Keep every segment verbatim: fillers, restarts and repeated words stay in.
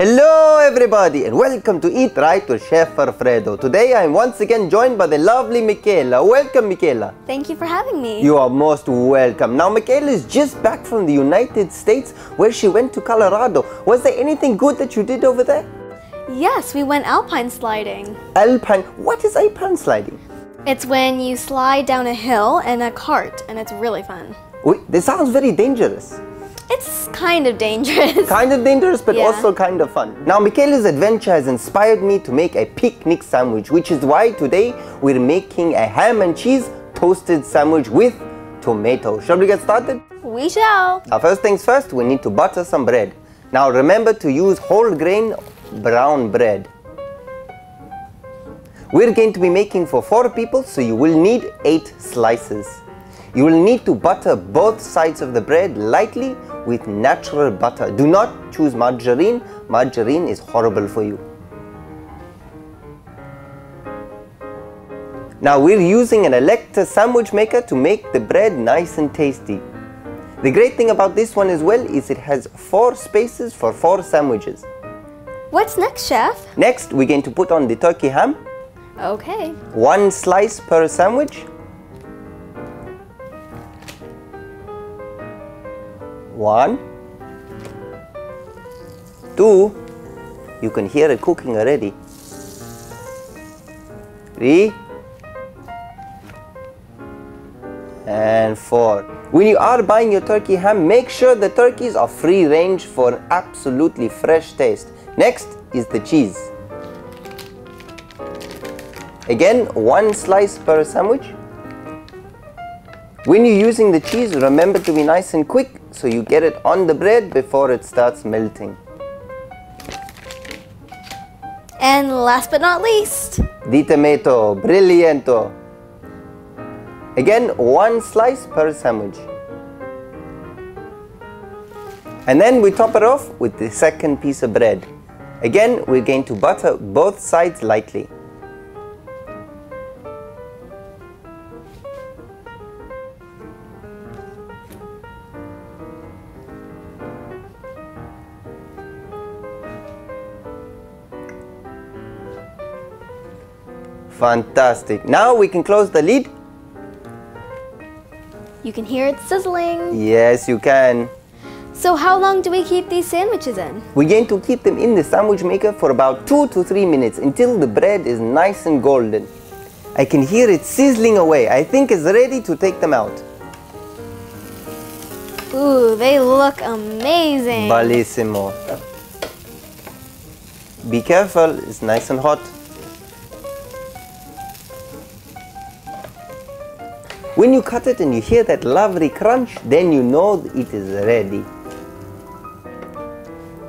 Hello everybody and welcome to Eat Right with Chef Alfredo. Today I am once again joined by the lovely Michaela. Welcome Michaela. Thank you for having me. You are most welcome. Now Michaela is just back from the United States where she went to Colorado. Was there anything good that you did over there? Yes, we went alpine sliding. Alpine? What is alpine sliding? It's when you slide down a hill in a cart and it's really fun. Wait, this sounds very dangerous. It's kind of dangerous. Kind of dangerous, but yeah. Also kind of fun. Now, Michaela's adventure has inspired me to make a picnic sandwich, which is why today we're making a ham and cheese toasted sandwich with tomato. Shall we get started? We shall. Now, first things first, we need to butter some bread. Now, remember to use whole grain brown bread. We're going to be making for four people, so you will need eight slices. You will need to butter both sides of the bread lightly with natural butter. Do not choose margarine. Margarine is horrible for you. Now we're using an electric sandwich maker to make the bread nice and tasty. The great thing about this one as well is it has four spaces for four sandwiches. What's next, chef? Next, we're going to put on the turkey ham. Okay. One slice per sandwich. One, two, you can hear it cooking already, three, and four. When you are buying your turkey ham, make sure the turkeys are free range for an absolutely fresh taste. Next is the cheese. Again, one slice per sandwich. When you're using the cheese, remember to be nice and quick so you get it on the bread before it starts melting. And last but not least, the tomato. Brillianto. Again, one slice per sandwich. And then we top it off with the second piece of bread. Again, we're going to butter both sides lightly. Fantastic. Now we can close the lid. You can hear it sizzling. Yes, you can. So how long do we keep these sandwiches in? We're going to keep them in the sandwich maker for about two to three minutes until the bread is nice and golden. I can hear it sizzling away. I think it's ready to take them out. Ooh, they look amazing. Bellissimo. Be careful, it's nice and hot. When you cut it and you hear that lovely crunch, then you know it is ready.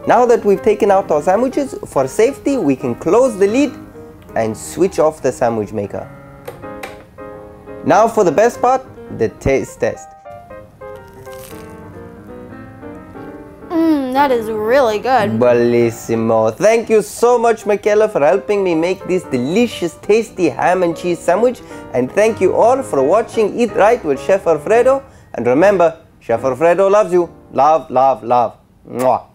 Now that we've taken out our sandwiches, for safety we can close the lid and switch off the sandwich maker. Now for the best part, the taste test. Mmm, that is really good. Bellissimo. Thank you so much Michaela for helping me make this delicious tasty ham and cheese sandwich. And thank you all for watching Eat Right with Chef Alfredo. And remember, Chef Alfredo loves you. Love, love, love. Mwah.